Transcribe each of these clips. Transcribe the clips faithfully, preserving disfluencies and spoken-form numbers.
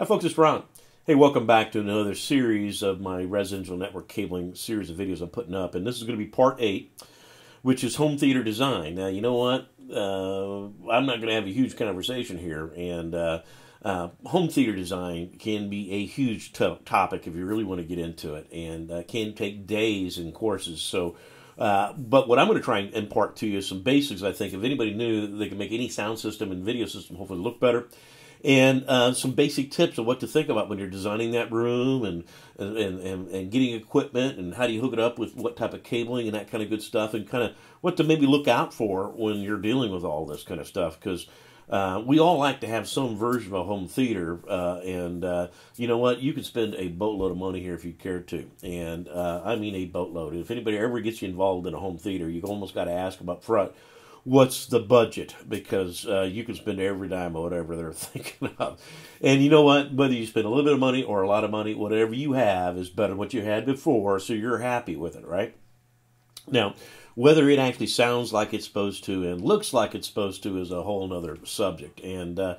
Hi folks, it's Ron. Hey, welcome back to another series of my residential network cabling series of videos I'm putting up, and this is going to be part eight, which is home theater design. Now, you know what? Uh, I'm not going to have a huge conversation here, and uh, uh, home theater design can be a huge to topic if you really want to get into it, and uh, can take days and courses. So, uh, but what I'm going to try and impart to you is some basics. I think if anybody knew they could make any sound system and video system hopefully look better. And uh, some basic tips of what to think about when you're designing that room and, and, and, and getting equipment and how do you hook it up with what type of cabling and that kind of good stuff, and kind of what to maybe look out for when you're dealing with all this kind of stuff, because uh, we all like to have some version of a home theater. Uh, and uh, you know what? You could spend a boatload of money here if you cared to. And uh, I mean a boatload. If anybody ever gets you involved in a home theater, you almost got to ask them up front, what's the budget? Because uh, you can spend every dime or whatever they're thinking of. And you know what? Whether you spend a little bit of money or a lot of money, whatever you have is better than what you had before, so you're happy with it, right? Now, whether it actually sounds like it's supposed to and looks like it's supposed to is a whole other subject. And, uh,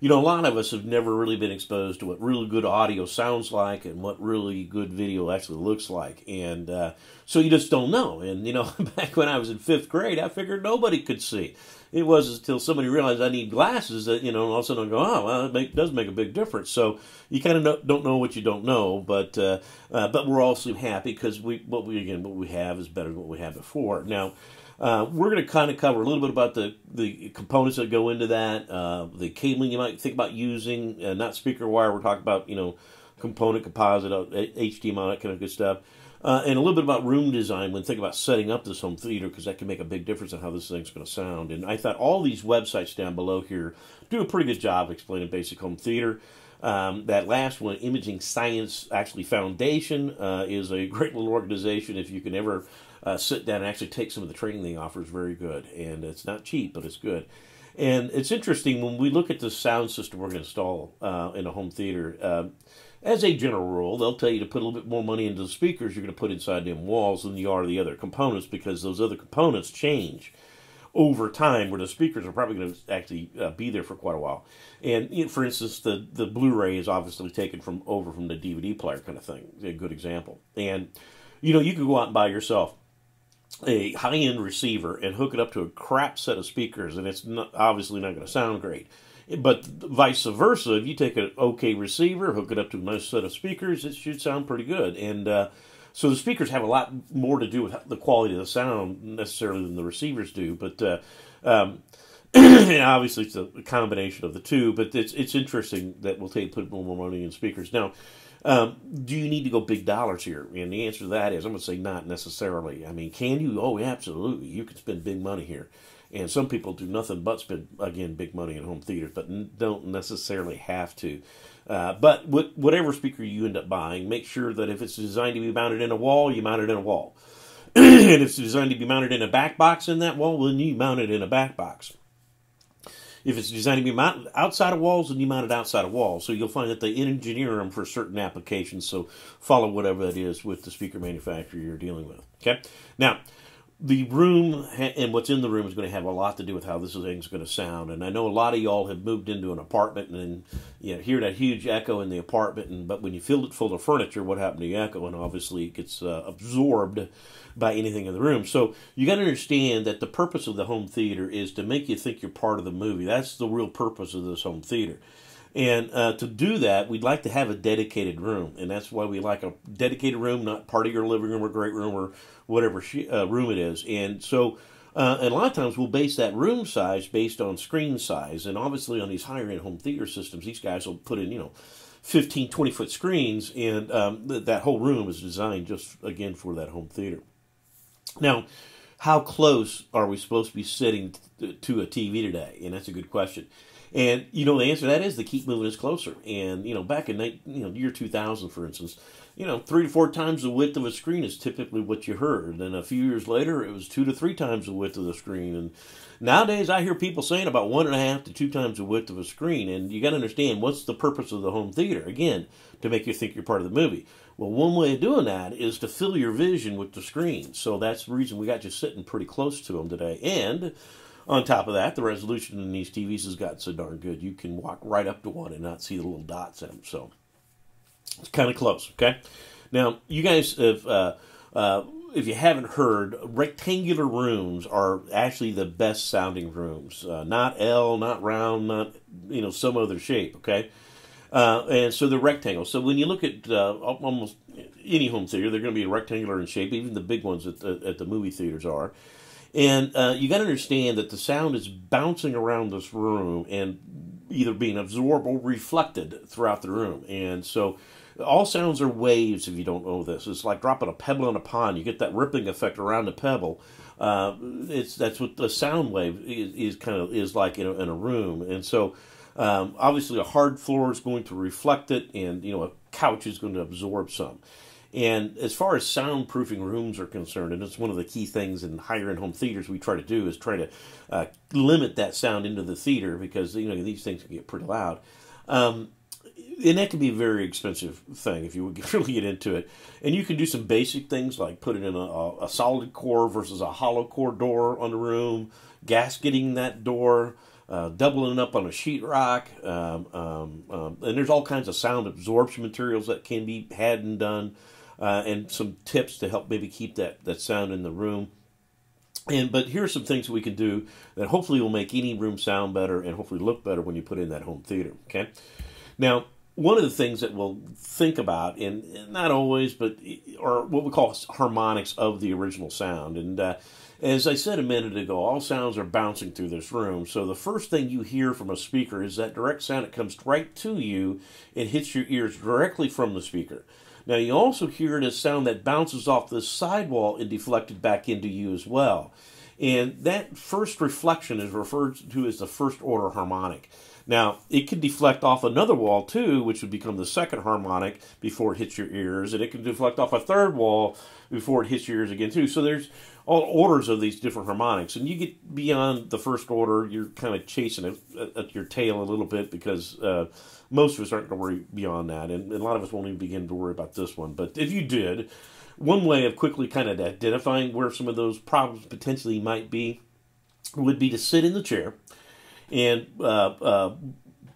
you know, a lot of us have never really been exposed to what really good audio sounds like and what really good video actually looks like. And, uh, So you just don't know. And, you know, back when I was in fifth grade, I figured nobody could see. It wasn't until somebody realized I need glasses that, you know, and all of a sudden I go, oh, well, it make, does make a big difference. So you kind of no, don't know what you don't know, but uh, uh, but we're also happy because, we, what we again, what we have is better than what we had before. Now, uh, we're going to kind of cover a little bit about the, the components that go into that, uh, the cabling you might think about using, uh, not speaker wire. We're talking about, you know, component, composite, H D M I, that kind of good stuff. Uh, and a little bit about room design when think about setting up this home theater, because that can make a big difference on how this thing's going to sound. And I thought all these websites down below here do a pretty good job explaining basic home theater. Um, that last one, Imaging Science actually Foundation, uh, is a great little organization. If you can ever uh, sit down and actually take some of the training they offer, is very good. And it's not cheap, but it's good. And it's interesting when we look at the sound system we're going to install uh, in a home theater. Uh, As a general rule, they'll tell you to put a little bit more money into the speakers you're going to put inside them walls than you are the other components, because those other components change over time, where the speakers are probably going to actually uh, be there for quite a while. And, you know, for instance, the, the Blu-ray is obviously taken from over from the D V D player kind of thing. A good example. And, you know, you could go out and buy yourself a high-end receiver and hook it up to a crap set of speakers, and it's not, obviously not going to sound great. But vice versa, if you take an okay receiver, hook it up to a nice set of speakers, it should sound pretty good. And uh, so the speakers have a lot more to do with the quality of the sound necessarily than the receivers do. But uh, um, and obviously it's a combination of the two. But it's it's interesting that we'll take put more money in speakers. Now, um, do you need to go big dollars here? And the answer to that is I'm going to say not necessarily. I mean, can you? Oh, absolutely. You can spend big money here. And some people do nothing but spend, again, big money in home theaters, but don't necessarily have to. Uh, but wh whatever speaker you end up buying, make sure that if it's designed to be mounted in a wall, you mount it in a wall. And if it's designed to be mounted in a back box in that wall, then you mount it in a back box. If it's designed to be mounted outside of walls, then you mount it outside of walls. So you'll find that they engineer them for certain applications. So follow whatever that is with the speaker manufacturer you're dealing with. Okay? Now, the room and what's in the room is going to have a lot to do with how this thing's going to sound. And I know a lot of y'all have moved into an apartment and you know, hear that huge echo in the apartment. And, but when you fill it full of furniture, what happened to the echo? And obviously it gets uh, absorbed by anything in the room. So you got to understand that the purpose of the home theater is to make you think you're part of the movie. That's the real purpose of this home theater. And uh, to do that, we'd like to have a dedicated room. And that's why we like a dedicated room, not part of your living room or great room or whatever she, uh, room it is. And so uh, and a lot of times we'll base that room size based on screen size. And obviously on these higher-end home theater systems, these guys will put in, you know, fifteen, twenty-foot screens. And um, th that whole room is designed just, again, for that home theater. Now, how close are we supposed to be sitting t to a T V today? And that's a good question. And, you know, the answer to that is they keep moving us closer. And, you know, back in you know, year two thousand, for instance, you know, three to four times the width of a screen is typically what you heard. And a few years later, it was two to three times the width of the screen. And nowadays, I hear people saying about one and a half to two times the width of a screen. And you got to understand, what's the purpose of the home theater? Again, to make you think you're part of the movie. Well, one way of doing that is to fill your vision with the screen. So that's the reason we got you sitting pretty close to them today. And On top of that, the resolution in these T Vs has gotten so darn good, you can walk right up to one and not see the little dots in them. So it's kind of close, okay? Now, you guys, if, uh, uh, if you haven't heard, rectangular rooms are actually the best sounding rooms. Uh, not L, not round, not, you know, some other shape, okay? Uh, and so they're rectangle. So when you look at uh, almost any home theater, they're going to be rectangular in shape. Even the big ones at the, at the movie theaters are. And uh, you got to understand that the sound is bouncing around this room and either being absorbed or reflected throughout the room. And so all sounds are waves, if you don't know this. It's like dropping a pebble in a pond. You get that rippling effect around the pebble. Uh, it's that's what the sound wave is, is kind of is like in a, in a room. And so um, obviously a hard floor is going to reflect it, and you know a couch is going to absorb some. And as far as soundproofing rooms are concerned, and it's one of the key things in higher-end home theaters we try to do is try to uh, limit that sound into the theater, because you know these things can get pretty loud. Um, and that can be a very expensive thing if you would really get into it. And you can do some basic things like put it in a, a solid core versus a hollow core door on the room, gasketing that door, Uh, doubling up on a sheetrock, um, um, um, and there's all kinds of sound absorption materials that can be had and done, uh, and some tips to help maybe keep that, that sound in the room. And but here are some things we can do that hopefully will make any room sound better and hopefully look better when you put in that home theater. Okay, now one of the things that we'll think about, and not always, but are what we call harmonics of the original sound. And uh, as I said a minute ago, all sounds are bouncing through this room. So the first thing you hear from a speaker is that direct sound that comes right to you and hits your ears directly from the speaker. Now you also hear the sound that bounces off the sidewall and deflected back into you as well. And that first reflection is referred to as the first order harmonic. Now, it could deflect off another wall, too, which would become the second harmonic before it hits your ears. And it can deflect off a third wall before it hits your ears again, too. So there's all orders of these different harmonics. And you get beyond the first order, you're kind of chasing it at your tail a little bit, because uh, most of us aren't going to worry beyond that. And a lot of us won't even begin to worry about this one. But if you did, one way of quickly kind of identifying where some of those problems potentially might be would be to sit in the chair and uh, uh,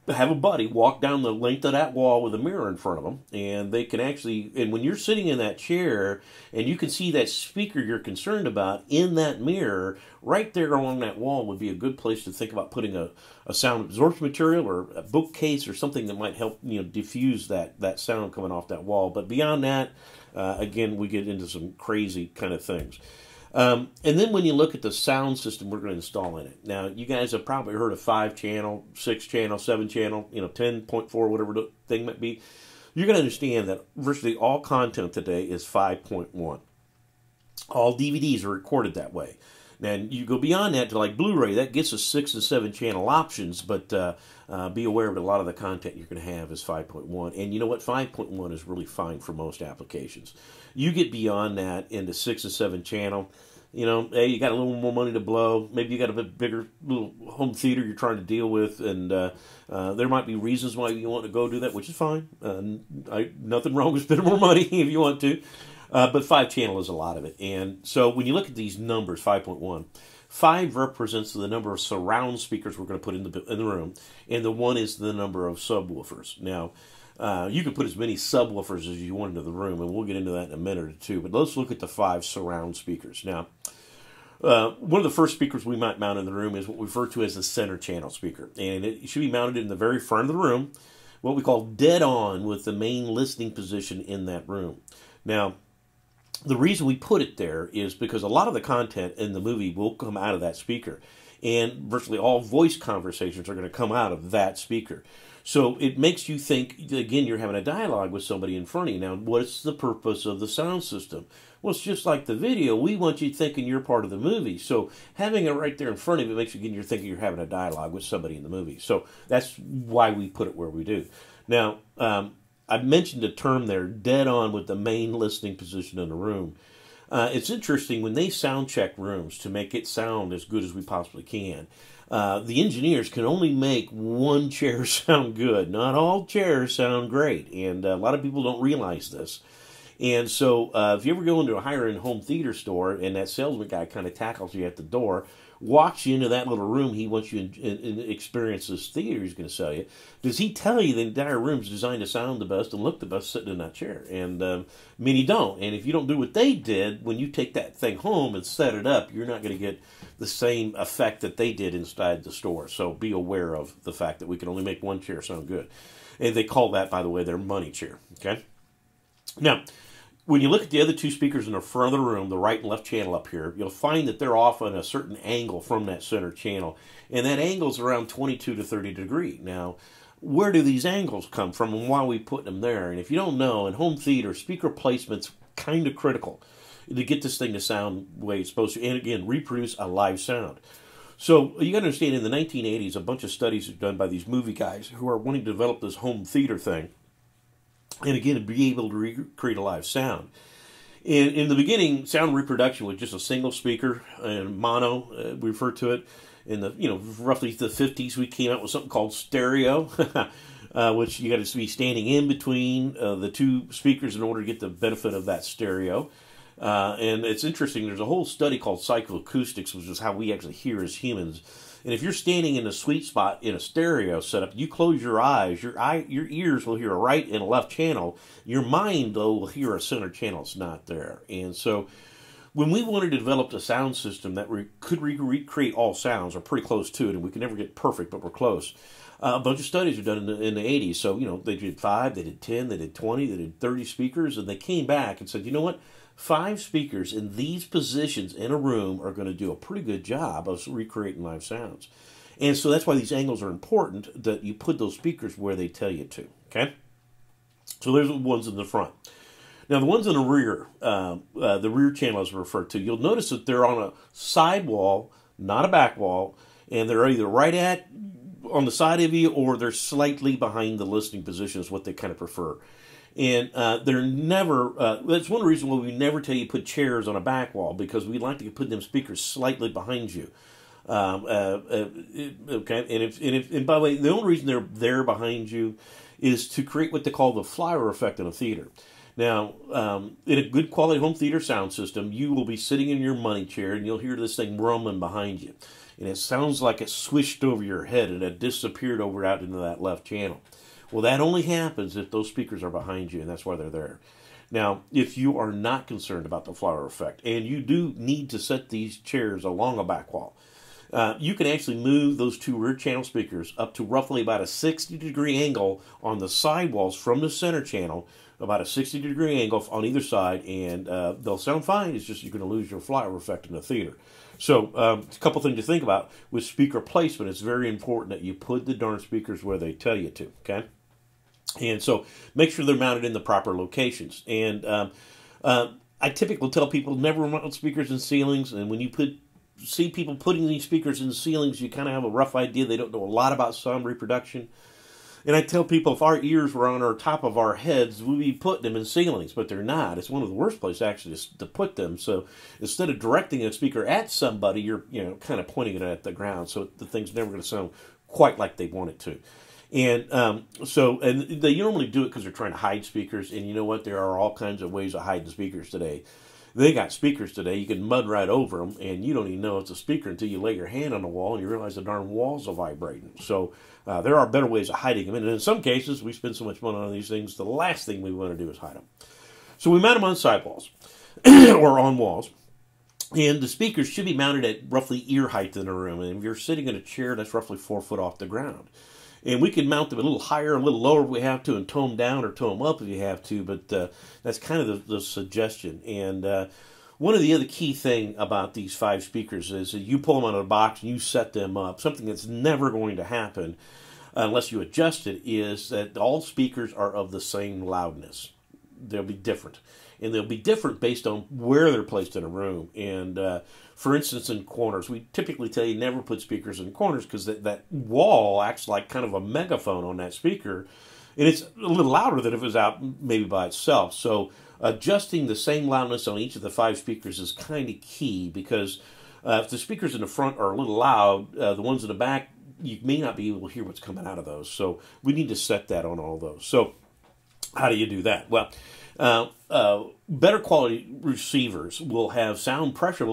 have a buddy walk down the length of that wall with a mirror in front of them, and they can actually, and when you're sitting in that chair, and you can see that speaker you're concerned about in that mirror, right there along that wall would be a good place to think about putting a, a sound absorption material or a bookcase or something that might help, you know, diffuse that, that sound coming off that wall. But beyond that, uh, again, we get into some crazy kind of things. Um, and then when you look at the sound system we're going to install in it. Now, you guys have probably heard of five channel, six channel, seven channel, you know, ten point four, whatever the thing might be. You're going to understand that virtually all content today is five point one. All D V Ds are recorded that way. And you go beyond that to like Blu-ray, that gets us six and seven channel options, but uh, uh, be aware that a lot of the content you're going to have is five point one. And you know what? five point one is really fine for most applications. You get beyond that into six and seven channel. You know, hey, you got a little more money to blow. Maybe you got a bit bigger little home theater you're trying to deal with, and uh, uh, there might be reasons why you want to go do that, which is fine. Uh, I, nothing wrong with spending more money if you want to. Uh, but five channel is a lot of it. And so when you look at these numbers, five point one, five represents the number of surround speakers we're going to put in the, in the room, and the one is the number of subwoofers. Now, uh, you can put as many subwoofers as you want into the room, and we'll get into that in a minute or two. But let's look at the five surround speakers. Now, uh, one of the first speakers we might mount in the room is what we refer to as the center channel speaker. And it should be mounted in the very front of the room, what we call dead on with the main listening position in that room. Now, the reason we put it there is because a lot of the content in the movie will come out of that speaker, and virtually all voice conversations are going to come out of that speaker. So it makes you think, again, you're having a dialogue with somebody in front of you. Now, what's the purpose of the sound system? Well, it's just like the video. We want you thinking you're part of the movie. So having it right there in front of you makes you, again, you're thinking you're having a dialogue with somebody in the movie. So that's why we put it where we do. Now, um... I mentioned a term there, dead on with the main listening position in the room. Uh, it's interesting, when they sound check rooms to make it sound as good as we possibly can, uh, the engineers can only make one chair sound good. Not all chairs sound great, and a lot of people don't realize this. And so uh, if you ever go into a higher-end home theater store and that salesman guy kind of tackles you at the door, walks you into that little room he wants you to in, in, in experience this theater he's going to sell you, does he tell you the entire room's designed to sound the best and look the best sitting in that chair? And um, many don't. And if you don't do what they did, when you take that thing home and set it up, you're not going to get the same effect that they did inside the store. So be aware of the fact that we can only make one chair sound good. And they call that, by the way, their money chair. Okay? Now, when you look at the other two speakers in the front of the room, the right and left channel up here, you'll find that they're off on a certain angle from that center channel. And that angle's around twenty-two to thirty degrees. Now, where do these angles come from and why are we putting them there? And if you don't know, in home theater, speaker placement's kind of critical to get this thing to sound the way it's supposed to. And again, reproduce a live sound. So you got to understand, in the nineteen eighties, a bunch of studies are done by these movie guys who are wanting to develop this home theater thing. And again, be able to recreate a live sound. In, in the beginning, sound reproduction was just a single speaker, and mono, uh, we refer to it. In the, you know, roughly the fifties, we came out with something called stereo, uh, which you got to be standing in between uh, the two speakers in order to get the benefit of that stereo. Uh, and it's interesting, there's a whole study called psychoacoustics, which is how we actually hear as humans. And if you're standing in a sweet spot in a stereo setup, you close your eyes, your eye, your ears will hear a right and a left channel. Your mind, though, will hear a center channel. It's not there. And so when we wanted to develop a sound system that we could re recreate all sounds, or pretty close to it, and we could never get perfect, but we're close, uh, a bunch of studies were done in the, in the eighties. So, you know, they did five, they did ten, they did twenty, they did thirty speakers, and they came back and said, you know what? Five speakers in these positions in a room are going to do a pretty good job of recreating live sounds. And so that's why these angles are important, that you put those speakers where they tell you to, okay? So there's the ones in the front. Now, the ones in the rear, uh, uh, the rear channel is referred to. You'll notice that they're on a side wall, not a back wall, and they're either right at, on the side of you, or they're slightly behind the listening position is what they kind of prefer. And uh, they're never, uh, that's one reason why we never tell you to put chairs on a back wall, because we'd like to put them speakers slightly behind you. Um, uh, uh, okay, and, if, and, if, and by the way, the only reason they're there behind you is to create what they call the flower effect in a theater. Now, um, in a good quality home theater sound system, you will be sitting in your money chair and you'll hear this thing rumbling behind you. And it sounds like it swished over your head and it disappeared over out into that left channel. Well, that only happens if those speakers are behind you, and that's why they're there. Now, if you are not concerned about the flower effect, and you do need to set these chairs along a back wall, uh, you can actually move those two rear channel speakers up to roughly about a sixty degree angle on the side walls from the center channel, about a sixty degree angle on either side, and uh, they'll sound fine. It's just you're going to lose your flower effect in the theater. So um, a couple things to think about. With speaker placement, it's very important that you put the darn speakers where they tell you to, okay? And so make sure they're mounted in the proper locations. And um, uh, I typically tell people never mount speakers in ceilings. And when you put see people putting these speakers in ceilings, you kind of have a rough idea. They don't know a lot about sound reproduction. And I tell people if our ears were on our top of our heads, we'd be putting them in ceilings, but they're not. It's one of the worst places actually to put them. So instead of directing a speaker at somebody, you're you know kind of pointing it at the ground. So the thing's never going to sound quite like they want it to. And um, so, and they normally do it because they're trying to hide speakers. And you know what? There are all kinds of ways of hiding speakers today. They got speakers today. You can mud right over them, and you don't even know it's a speaker until you lay your hand on the wall and you realize the darn walls are vibrating. So uh, there are better ways of hiding them. And in some cases, we spend so much money on these things, the last thing we want to do is hide them. So we mount them on sidewalls or on walls. And the speakers should be mounted at roughly ear height in the room. And if you're sitting in a chair, that's roughly four foot off the ground. And we can mount them a little higher, a little lower if we have to, and toe them down or toe them up if you have to. But uh, that's kind of the, the suggestion. And uh, one of the other key thing about these five speakers is that you pull them out of the box and you set them up. Something that's never going to happen unless you adjust it is that all speakers are of the same loudness. They'll be different. And they'll be different based on where they're placed in a room. And uh, for instance, in corners, we typically tell you never put speakers in corners because that, that wall acts like kind of a megaphone on that speaker. And it's a little louder than if it was out maybe by itself. So adjusting the same loudness on each of the five speakers is kind of key because uh, if the speakers in the front are a little loud, uh, the ones in the back, you may not be able to hear what's coming out of those. So we need to set that on all those. So how do you do that? Well, Uh, uh, better quality receivers will have sound pressure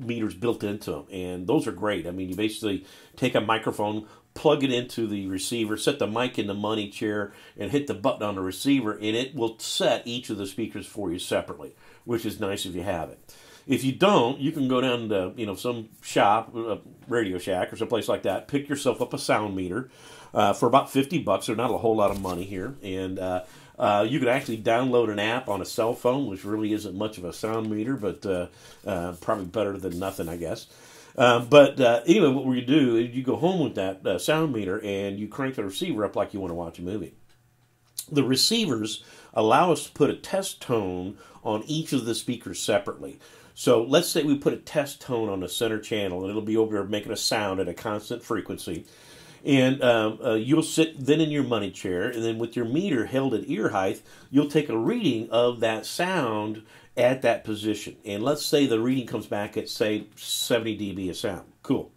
meters built into them, and those are great. I mean, you basically take a microphone, plug it into the receiver, set the mic in the money chair, and hit the button on the receiver, and it will set each of the speakers for you separately, which is nice if you have it. If you don't, you can go down to, you know, some shop, uh, Radio Shack or someplace like that, pick yourself up a sound meter uh, for about fifty bucks. They're not a whole lot of money here, and uh, uh, you can actually download an app on a cell phone, which really isn't much of a sound meter, but uh, uh, probably better than nothing, I guess. Uh, but uh, anyway, what we do is you go home with that uh, sound meter and you crank the receiver up like you want to watch a movie. The receivers allow us to put a test tone on each of the speakers separately. So let's say we put a test tone on the center channel, and it'll be over there making a sound at a constant frequency. And um, uh, you'll sit then in your money chair, and then with your meter held at ear height, you'll take a reading of that sound at that position. And let's say the reading comes back at, say, seventy D B of sound. Cool.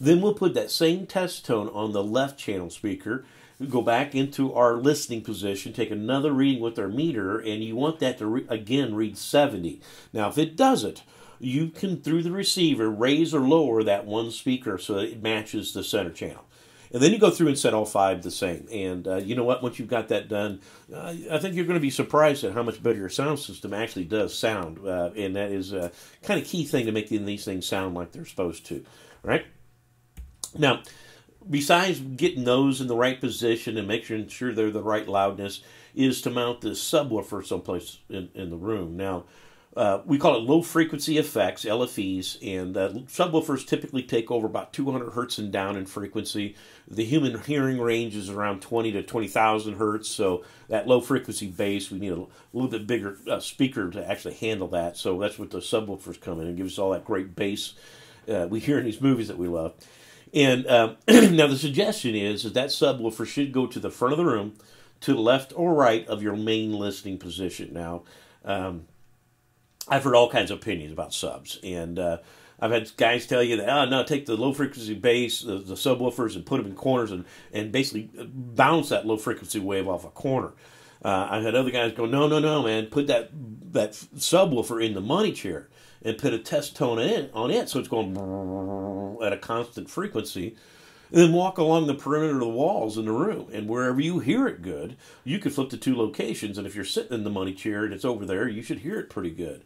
Then we'll put that same test tone on the left channel speaker. We'll go back into our listening position, take another reading with our meter, and you want that to, re again, read seventy. Now, if it doesn't, you can, through the receiver, raise or lower that one speaker so that it matches the center channel. And then you go through and set all five the same. And uh, you know what? Once you've got that done, uh, I think you're going to be surprised at how much better your sound system actually does sound. Uh, and that is a kind of key thing to making these things sound like they're supposed to. All right? Now, besides getting those in the right position and making sure they're the right loudness, is to mount this subwoofer someplace in, in the room. Now, Uh, we call it low-frequency effects, L F Es, and uh, subwoofers typically take over about two hundred hertz and down in frequency. The human hearing range is around twenty to twenty thousand hertz, so that low-frequency bass, we need a little bit bigger uh, speaker to actually handle that, so that's what the subwoofers come in and give us all that great bass uh, we hear in these movies that we love. And uh, now the suggestion is that that subwoofer should go to the front of the room, to the left or right of your main listening position. Now, um, I've heard all kinds of opinions about subs, and uh, I've had guys tell you that, oh, no, take the low-frequency bass, the, the subwoofers, and put them in corners and, and basically bounce that low-frequency wave off a corner. Uh, I've had other guys go, no, no, no, man, put that, that subwoofer in the money chair and put a test tone in, on it so it's going at a constant frequency. And then walk along the perimeter of the walls in the room, and wherever you hear it good, you can flip to two locations, and if you're sitting in the money chair and it's over there, you should hear it pretty good.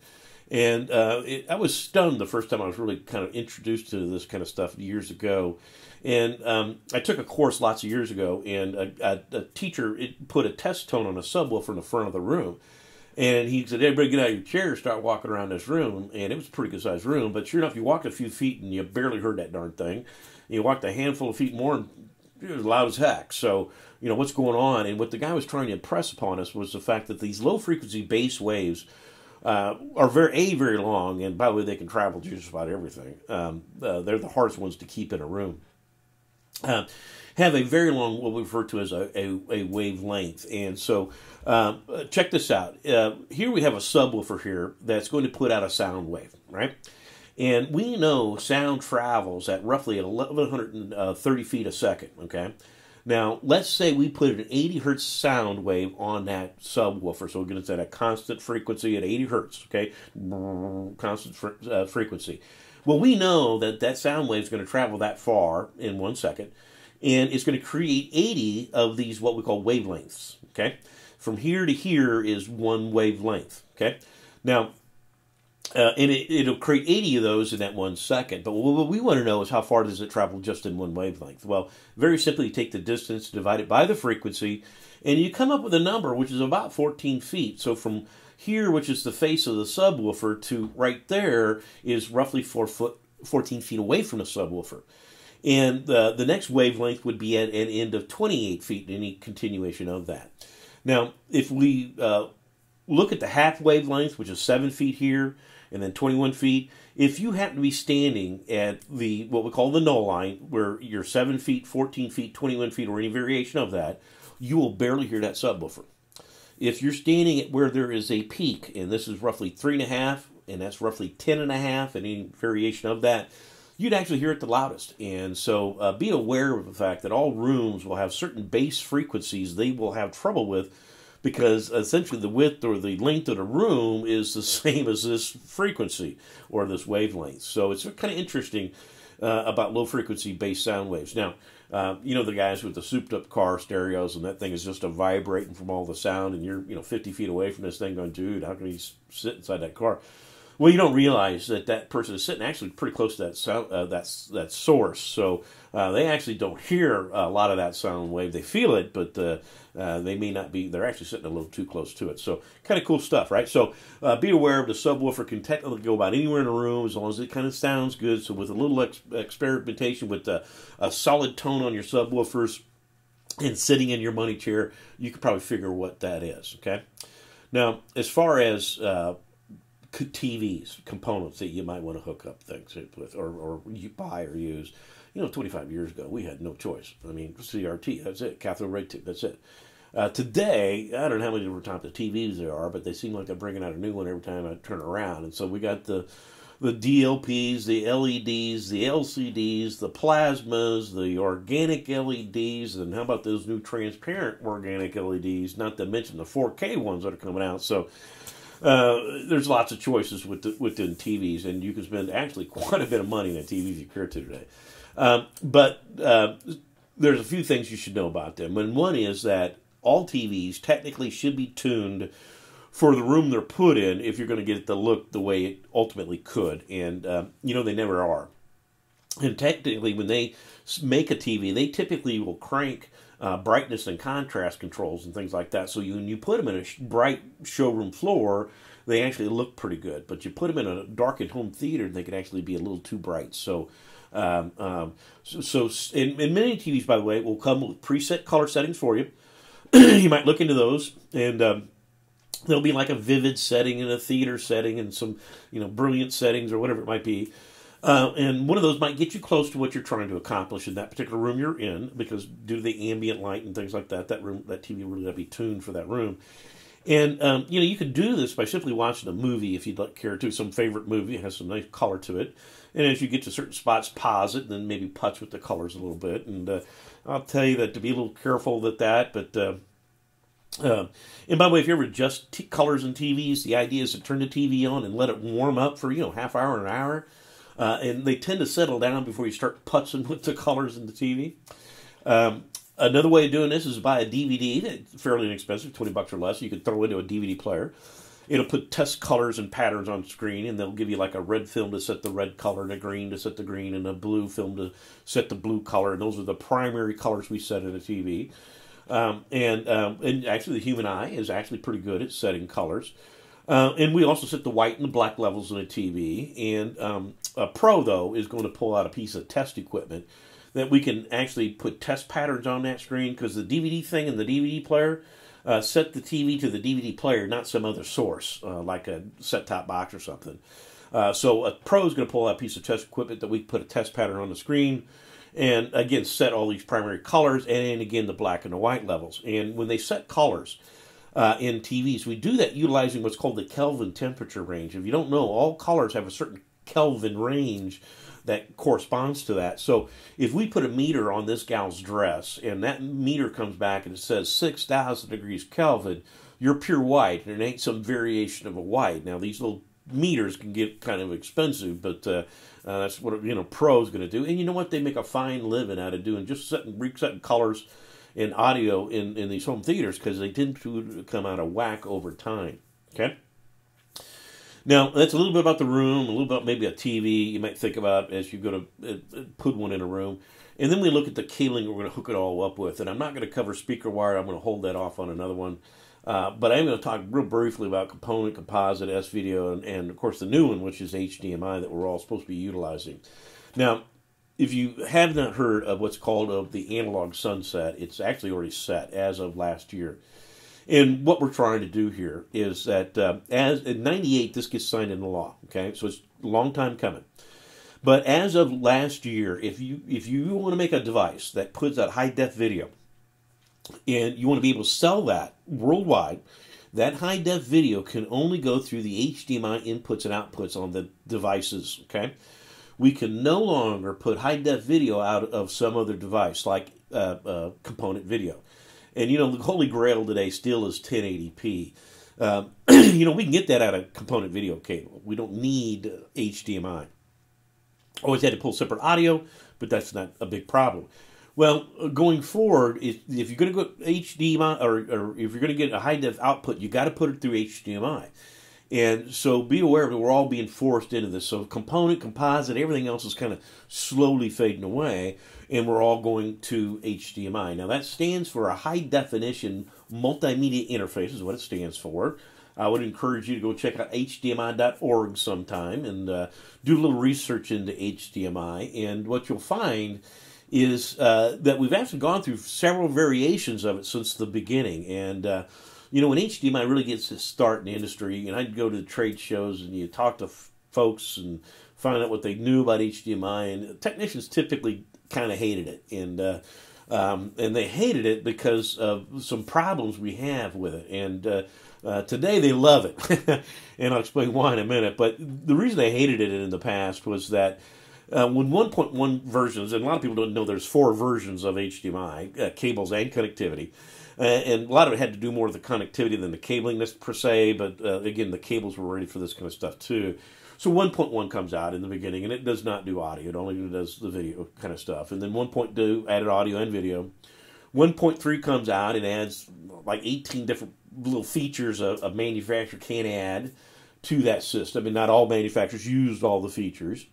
And uh, it, I was stunned the first time I was really kind of introduced to this kind of stuff years ago. And um, I took a course lots of years ago, and a, a, a teacher it put a test tone on a subwoofer in the front of the room. And he said, everybody get out of your chair, start walking around this room. And it was a pretty good-sized room, but sure enough, you walked a few feet, and you barely heard that darn thing. You walked a handful of feet more, and it was loud as heck. So, you know, what's going on? And what the guy was trying to impress upon us was the fact that these low-frequency bass waves uh, are very, A, very long, and by the way, they can travel to just about everything. Um, uh, they're the hardest ones to keep in a room. Uh, have a very long, what we refer to as a, a, a wavelength. And so, uh, check this out. Uh, here we have a subwoofer here that's going to put out a sound wave, right? And we know sound travels at roughly eleven thirty feet a second, okay? Now, let's say we put an eighty hertz sound wave on that subwoofer. So, again, it's at a constant frequency at eighty hertz, okay? Constant fr uh, frequency. Well, we know that that sound wave is going to travel that far in one second, and it's going to create eighty of these what we call wavelengths, okay? From here to here is one wavelength, okay? Now, Uh, and it, it'll create eighty of those in that one second. But what we want to know is how far does it travel just in one wavelength? Well, very simply, you take the distance, divide it by the frequency, and you come up with a number, which is about fourteen feet. So from here, which is the face of the subwoofer, to right there is roughly four foot, fourteen feet away from the subwoofer. And uh, the next wavelength would be at an end of twenty-eight feet, any continuation of that. Now, if we uh, look at the half wavelength, which is seven feet here, and then twenty-one feet. If you happen to be standing at the what we call the null line, where you're seven feet, fourteen feet, twenty-one feet, or any variation of that, you will barely hear that subwoofer. If you're standing at where there is a peak, and this is roughly three and a half, and that's roughly ten and a half, and any variation of that, you'd actually hear it the loudest. And so uh, be aware of the fact that all rooms will have certain bass frequencies they will have trouble with because essentially the width or the length of the room is the same as this frequency or this wavelength. So it's kind of interesting uh, about low-frequency based sound waves. Now, uh, you know the guys with the souped-up car stereos, and that thing is just a vibrating from all the sound, and you're you know fifty feet away from this thing going, dude, how can he sit inside that car? Well, you don't realize that that person is sitting actually pretty close to that sound, uh, that, that source. So uh, they actually don't hear a lot of that sound wave. They feel it, but uh, uh, they may not be, they're actually sitting a little too close to it. So kind of cool stuff, right? So uh, be aware of the subwoofer can technically go about anywhere in the room as long as it kind of sounds good. So with a little ex experimentation with uh, a solid tone on your subwoofers and sitting in your money chair, you could probably figure what that is, okay? Now, as far as... Uh, T Vs, components that you might want to hook up things with, or, or you buy or use. You know, twenty-five years ago, we had no choice. I mean, C R T, that's it. Cathode ray tube, that's it. Uh, today, I don't know how many different types of T Vs there are, but they seem like they're bringing out a new one every time I turn around. And so we got the the D L Ps, the L E Ds, the L C Ds, the plasmas, the organic L E Ds, and how about those new transparent organic L E Ds, not to mention the four K ones that are coming out. So... Uh, there's lots of choices with the, within T Vs, and you can spend actually quite a bit of money in a T V if you care to today. Um, but uh, there's a few things you should know about them, and one is that all T Vs technically should be tuned for the room they're put in if you're going to get it to look the way it ultimately could, and um, you know they never are. And technically, when they make a T V, they typically will crank Uh, brightness and contrast controls and things like that. So you, when you put them in a sh bright showroom floor, they actually look pretty good. But you put them in a darkened home theater, they could actually be a little too bright. So, um, um, so, so in, in many T Vs, by the way, will come with preset color settings for you. You might look into those, and um, there'll be like a vivid setting and a theater setting and some, you know, brilliant settings or whatever it might be. Uh, and one of those might get you close to what you're trying to accomplish in that particular room you're in, because due to the ambient light and things like that, that room, that T V really got to be tuned for that room. And um, you know, you can do this by simply watching a movie if you'd like care to. Some favorite movie has some nice color to it, and as you get to certain spots, pause it and then maybe putz with the colors a little bit. And uh, I'll tell you that to be a little careful with that, but. Uh, Uh, and by the way, if you ever adjust t colors in T Vs, the idea is to turn the T V on and let it warm up for you know half hour or an hour. Uh, and they tend to settle down before you start putzing with the colors in the T V. Um, another way of doing this is buy a D V D that's fairly inexpensive, twenty bucks or less. You can throw into a D V D player. It'll put test colors and patterns on screen, and they'll give you like a red film to set the red color, and a green to set the green, and a blue film to set the blue color. And those are the primary colors we set in a T V. Um, and, um, and actually the human eye is actually pretty good at setting colors. Uh, and we also set the white and the black levels on a T V. And um, a pro, though, is going to pull out a piece of test equipment that we can actually put test patterns on that screen, because the D V D thing and the D V D player uh, set the T V to the D V D player, not some other source, uh, like a set-top box or something. Uh, so a pro is going to pull out a piece of test equipment that we can put a test pattern on the screen and, again, set all these primary colors and, again, the black and the white levels. And when they set colors... Uh, in T Vs, we do that utilizing what's called the Kelvin temperature range. If you don't know, all colors have a certain Kelvin range that corresponds to that. So if we put a meter on this gal's dress, and that meter comes back and it says six thousand degrees Kelvin, you're pure white, and it ain't some variation of a white. Now, these little meters can get kind of expensive, but uh, uh, that's what, you know, pro is going to do. And you know what? They make a fine living out of doing just setting, resetting colors and audio in, in these home theaters, because they tend to come out of whack over time, okay? Now, that's a little bit about the room, a little bit about maybe a T V you might think about as you go to uh, put one in a room. And then we look at the cabling we're going to hook it all up with. And I'm not going to cover speaker wire. I'm going to hold that off on another one. Uh, but I'm going to talk real briefly about component, composite, S-video, and, and, of course, the new one, which is H D M I that we're all supposed to be utilizing. Now, if you have not heard of what's called of the analog sunset, it's actually already set as of last year. And what we're trying to do here is that uh, as in ninety-eight, this gets signed into law. Okay, so it's a long time coming. But as of last year, if you if you want to make a device that puts out high def video, and you want to be able to sell that worldwide, that high def video can only go through the H D M I inputs and outputs on the devices. Okay. We can no longer put high-def video out of some other device, like uh, uh, component video. And, you know, the holy grail today still is ten eighty p. Um, you know, we can get that out of component video cable. We don't need H D M I. Always had to pull separate audio, but that's not a big problem. Well, going forward, if, if you're going to go H D M I, or, or if you're going to get a high-def output, you got to put it through H D M I. And so be aware that we're all being forced into this. So component, composite, everything else is kind of slowly fading away, and we're all going to H D M I. Now, that stands for a high-definition multimedia interface is what it stands for. I would encourage you to go check out H D M I dot org sometime and uh, do a little research into H D M I. And what you'll find is uh, that we've actually gone through several variations of it since the beginning. And uh, you know, when H D M I really gets its start in the industry, and I'd go to the trade shows and you talk to f folks and find out what they knew about H D M I, and technicians typically kind of hated it. And uh, um, and they hated it because of some problems we have with it. And uh, uh, today they love it. And I'll explain why in a minute. But the reason they hated it in the past was that uh, when one point one versions, and a lot of people don't know there's four versions of H D M I, uh, cables and connectivity, and a lot of it had to do more with the connectivity than the cabling per se, but uh, again, the cables were ready for this kind of stuff too. So one point one comes out in the beginning, and it does not do audio. It only does the video kind of stuff. And then one point two added audio and video. one point three comes out and adds like eighteen different little features a, a manufacturer can add to that system. And not all manufacturers used all the features.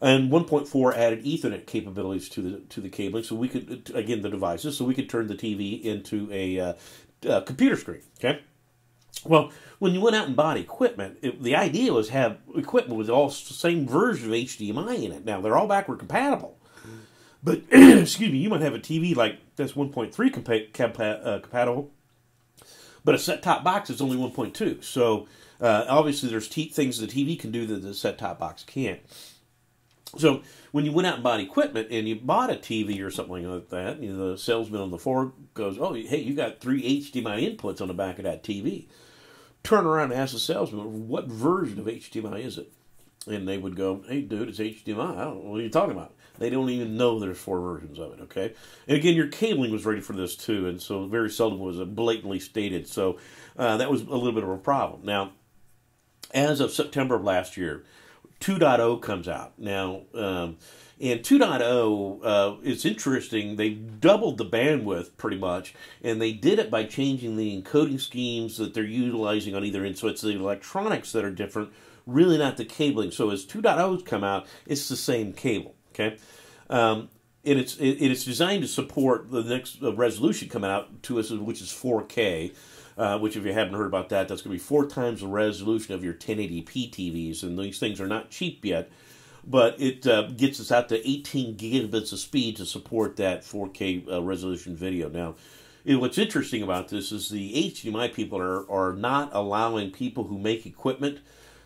And one point four added Ethernet capabilities to the to the cabling, so we could, again, the devices, so we could turn the T V into a uh, uh, computer screen. Okay. Well, when you went out and bought equipment, it, the idea was have equipment with all the same version of H D M I in it. Now they're all backward compatible, but excuse me, you might have a T V like that's one point three compa compa uh, compatible, but a set-top box is only one point two. So uh, obviously, there's t things the T V can do that the set-top box can't. So when you went out and bought equipment and you bought a T V or something like that, you know, the salesman on the floor goes, oh, hey, you got three H D M I inputs on the back of that T V. Turn around and ask the salesman, what version of H D M I is it? And they would go, hey, dude, it's H D M I. I don't know what you're talking about. They don't even know there's four versions of it, okay? And again, your cabling was ready for this too, and so very seldom was it blatantly stated. So uh, that was a little bit of a problem. Now, as of September of last year, two point oh comes out now, um, and two point oh, uh, it's interesting. They doubled the bandwidth pretty much, and they did it by changing the encoding schemes that they're utilizing on either end. So it's the electronics that are different, really not the cabling. So as two point oh's come out, it's the same cable, okay? Um, and it's it, it's designed to support the next resolution coming out to us, which is four K. Uh, which, if you haven't heard about that, that's going to be four times the resolution of your ten eighty p T Vs, and these things are not cheap yet, but it uh, gets us out to eighteen gigabits of speed to support that four K uh, resolution video. Now, it, what's interesting about this is the H D M I people are, are not allowing people who make equipment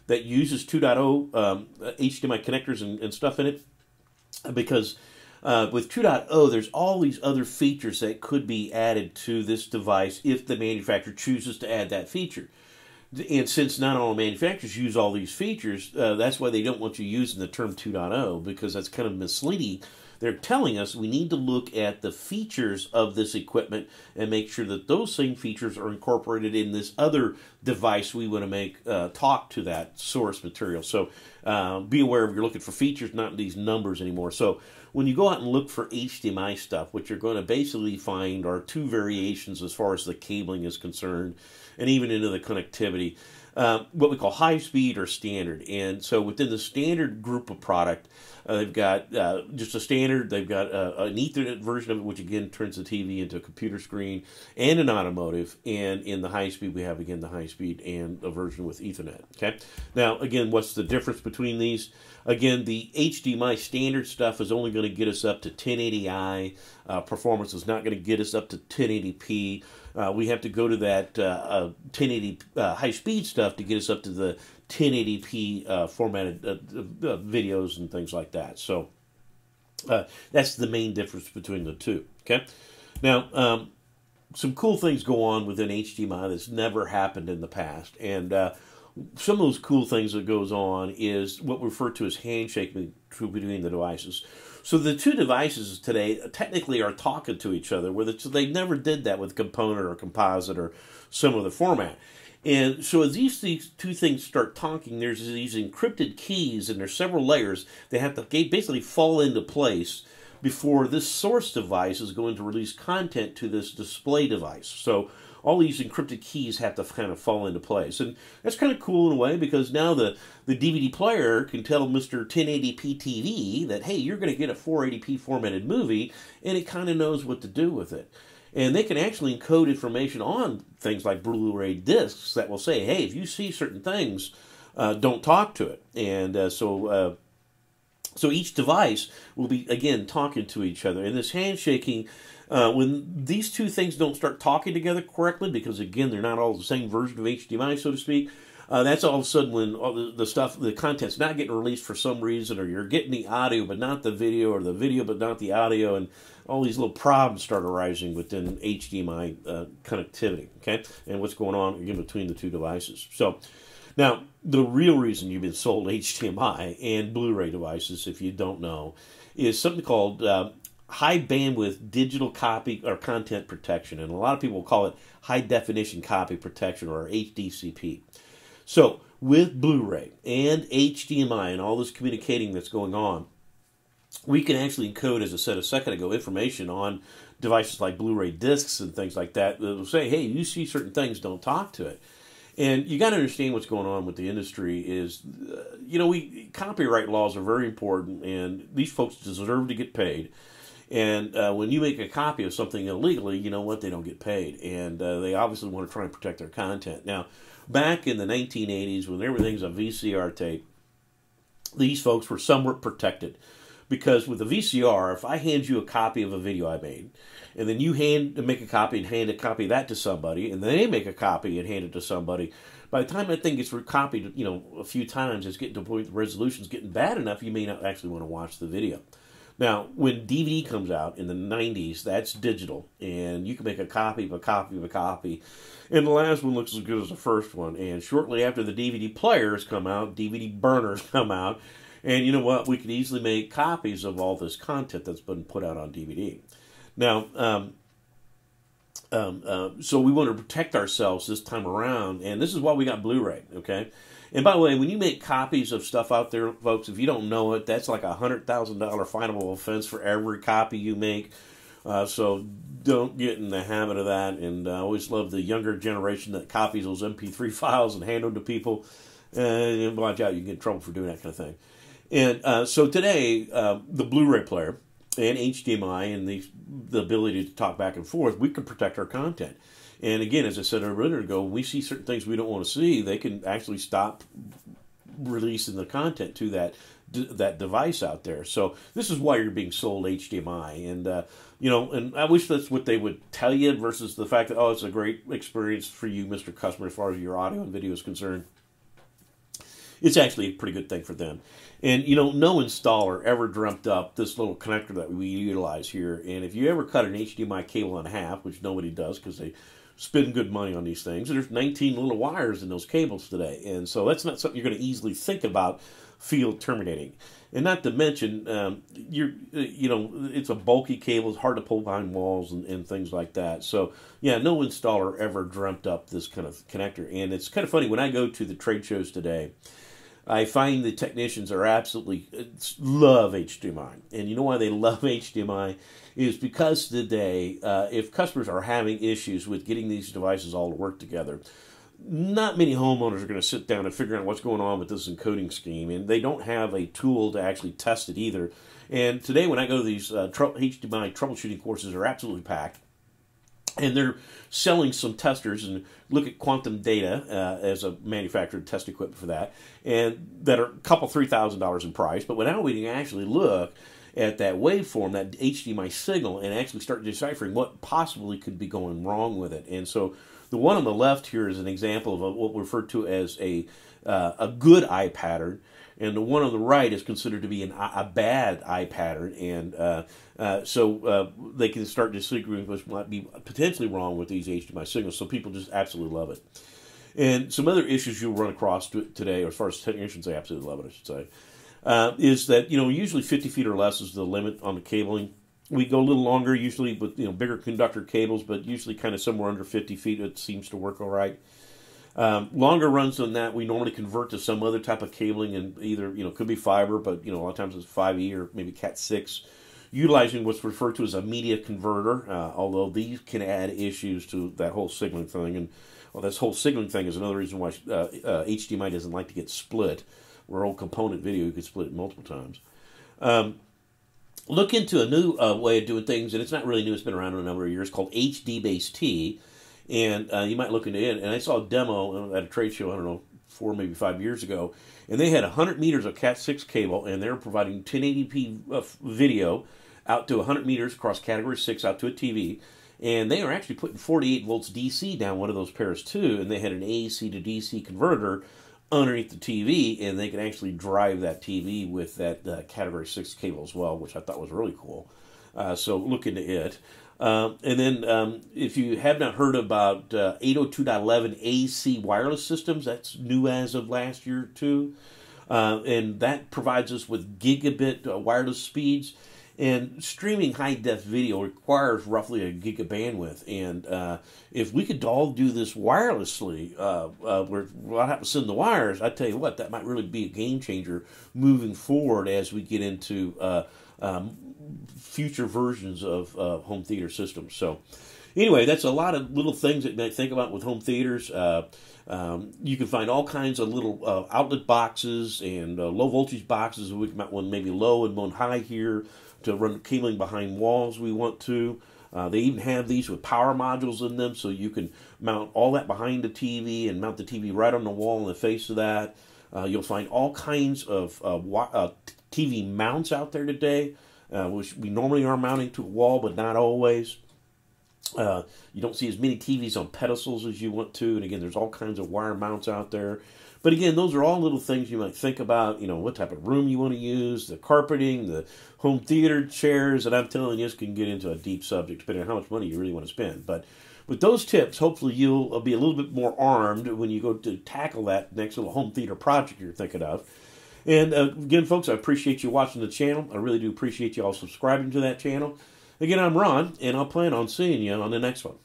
that uses two point oh um, H D M I connectors and, and stuff in it, because Uh, with two point oh, there's all these other features that could be added to this device if the manufacturer chooses to add that feature. And since not all manufacturers use all these features, uh, that's why they don't want you using the term two point oh, because that's kind of misleading. They're telling us we need to look at the features of this equipment and make sure that those same features are incorporated in this other device we want to make uh, talk to that source material. So uh, be aware if you're looking for features, not these numbers anymore. So when you go out and look for H D M I stuff, what you're going to basically find are two variations as far as the cabling is concerned, and even into the connectivity. Uh, what we call high speed or standard. And so within the standard group of product, uh, they've got uh, just a standard, they've got uh, an Ethernet version of it, which again turns the T V into a computer screen, and an automotive. And in the high speed, we have again the high speed and a version with Ethernet. Okay. Now, again, what's the difference between these? Again, the H D M I standard stuff is only going to get us up to ten eighty i. Uh, performance is not going to get us up to ten eighty p. Uh, we have to go to that uh, uh, ten eighty uh, high-speed stuff to get us up to the ten eighty p uh, formatted uh, uh, videos and things like that. So uh, that's the main difference between the two. Okay. Now, um, some cool things go on within H D M I that's never happened in the past, and uh, some of those cool things that goes on is what we refer to as handshaking between the devices. So the two devices today technically are talking to each other, where they never did that with component or composite or some other format. And so as these, these two things start talking, there's these encrypted keys, and there's several layers that have to basically fall into place before this source device is going to release content to this display device. So all these encrypted keys have to kind of fall into place. And that's kind of cool in a way, because now the, the D V D player can tell Mister ten eighty p T V that, hey, you're going to get a four eighty p formatted movie, and it kind of knows what to do with it. And they can actually encode information on things like Blu-ray discs that will say, hey, if you see certain things, uh, don't talk to it. And uh, so uh, so each device will be, again, talking to each other. And this handshaking, uh, when these two things don't start talking together correctly, because, again, they're not all the same version of H D M I, so to speak, uh, that's all of a sudden when all the, the stuff, the content's not getting released for some reason, or you're getting the audio but not the video, or the video but not the audio, and all these little problems start arising within H D M I uh, connectivity, okay, and what's going on in between the two devices. So now, the real reason you've been sold H D M I and Blu-ray devices, if you don't know, is something called uh, high bandwidth digital copy or content protection, and a lot of people call it high definition copy protection, or H D C P. So with Blu-ray and H D M I and all this communicating that's going on, we can actually encode, as I said a second ago, information on devices like Blu-ray discs and things like that that will say, hey, you see certain things, don't talk to it. And you got to understand what's going on with the industry is, uh, you know, we copyright laws are very important, and these folks deserve to get paid. And uh, when you make a copy of something illegally, you know what, they don't get paid. And uh, they obviously want to try and protect their content. Now, back in the nineteen eighties, when everything's a V C R tape, these folks were somewhat protected. Because with a V C R, if I hand you a copy of a video I made, and then you hand make a copy and hand a copy of that to somebody, and then they make a copy and hand it to somebody, by the time that thing gets recopied, you know, a few times, it's getting to a point the resolution's getting bad enough, you may not actually want to watch the video. Now, when D V D comes out in the nineties, that's digital, and you can make a copy of a copy of a copy, and the last one looks as good as the first one. And shortly after the D V D players come out, D V D burners come out. And you know what? We could easily make copies of all this content that's been put out on D V D. Now, um, um, uh, so we want to protect ourselves this time around, and this is why we got Blu-ray, okay? And by the way, when you make copies of stuff out there, folks, if you don't know it, that's like a one hundred thousand dollar finable offense for every copy you make. Uh, so don't get in the habit of that. And I always love the younger generation that copies those M P three files and hand them to people. And watch out, you can get in trouble for doing that kind of thing. And uh, so today, uh, the Blu-ray player and H D M I and the, the ability to talk back and forth, we can protect our content. And again, as I said a minute ago, when we see certain things we don't want to see, they can actually stop releasing the content to that that device out there. So this is why you're being sold H D M I. And, uh, you know, and I wish that's what they would tell you versus the fact that, oh, it's a great experience for you, Mister Customer, as far as your audio and video is concerned. It's actually a pretty good thing for them. And, you know, no installer ever dreamt up this little connector that we utilize here. And if you ever cut an H D M I cable in half, which nobody does because they spend good money on these things, there's nineteen little wires in those cables today. And so that's not something you're going to easily think about field terminating. And not to mention, um, you're, you know, it's a bulky cable. It's hard to pull behind walls and, and things like that. So, yeah, no installer ever dreamt up this kind of connector. And it's kind of funny. When I go to the trade shows today, I find the technicians are absolutely love H D M I. And you know why they love H D M I? Is because today, uh, if customers are having issues with getting these devices all to work together, not many homeowners are going to sit down and figure out what's going on with this encoding scheme. And they don't have a tool to actually test it either. And today when I go to these uh, tr H D M I troubleshooting courses, they're absolutely packed. And they're selling some testers, and look at Quantum Data uh, as a manufactured test equipment for that, and that are a couple three thousand dollars in price. But now we can actually look at that waveform, that H D M I signal, and actually start deciphering what possibly could be going wrong with it. And so the one on the left here is an example of a, what we refer to as a uh, a good eye pattern. And the one on the right is considered to be an, a bad eye pattern. And uh, uh, so uh, they can start disagreeing with what might be potentially wrong with these H D M I signals. So people just absolutely love it. And some other issues you'll run across today, as far as technicians, they absolutely love it, I should say. uh, is that, you know, usually fifty feet or less is the limit on the cabling. We go a little longer usually with, you know, bigger conductor cables, but usually kind of somewhere under fifty feet it seems to work all right. Um, longer runs than that, we normally convert to some other type of cabling, and either, you know, could be fiber, but, you know, a lot of times it's five E or maybe cat six, utilizing what's referred to as a media converter, uh, although these can add issues to that whole signaling thing. And, well, this whole signaling thing is another reason why uh, uh, H D M I doesn't like to get split, where old component video, you could split it multiple times. Um, look into a new uh, way of doing things, and it's not really new, it's been around in a number of years, called H D Base T. And uh, you might look into it. And I saw a demo at a trade show, I don't know, four, maybe five years ago. And they had one hundred meters of cat six cable, and they were providing ten eighty p video out to one hundred meters across category six out to a T V. And they were actually putting forty-eight volts D C down one of those pairs, too. And they had an A C to D C converter underneath the T V, and they could actually drive that T V with that uh, category six cable as well, which I thought was really cool. Uh, so look into it. Uh, and then um, if you have not heard about uh, eight oh two dot eleven A C wireless systems, that's new as of last year too. Uh, and that provides us with gigabit uh, wireless speeds. And streaming high-def video requires roughly a gig of bandwidth. And uh, if we could all do this wirelessly, uh, uh, where we'll not have to send the wires, I tell you what, that might really be a game changer moving forward as we get into uh, um, future versions of uh, home theater systems. So anyway, that's a lot of little things that you might think about with home theaters. Uh, um, you can find all kinds of little uh, outlet boxes and uh, low voltage boxes. We might want maybe low and one high here to run cabling behind walls we want to. Uh, they even have these with power modules in them, so you can mount all that behind the T V and mount the T V right on the wall in the face of that. Uh, you'll find all kinds of uh, uh, T V mounts out there today. Uh, which we normally are mounting to a wall, but not always. Uh, you don't see as many T Vs on pedestals as you want to. And again, there's all kinds of wire mounts out there. But again, those are all little things you might think about, you know, what type of room you want to use, the carpeting, the home theater chairs, and I'm telling you, this can get into a deep subject, depending on how much money you really want to spend. But with those tips, hopefully you'll be a little bit more armed when you go to tackle that next little home theater project you're thinking of. And uh, again, folks, I appreciate you watching the channel. I really do appreciate you all subscribing to that channel. Again, I'm Ron, and I'll plan on seeing you on the next one.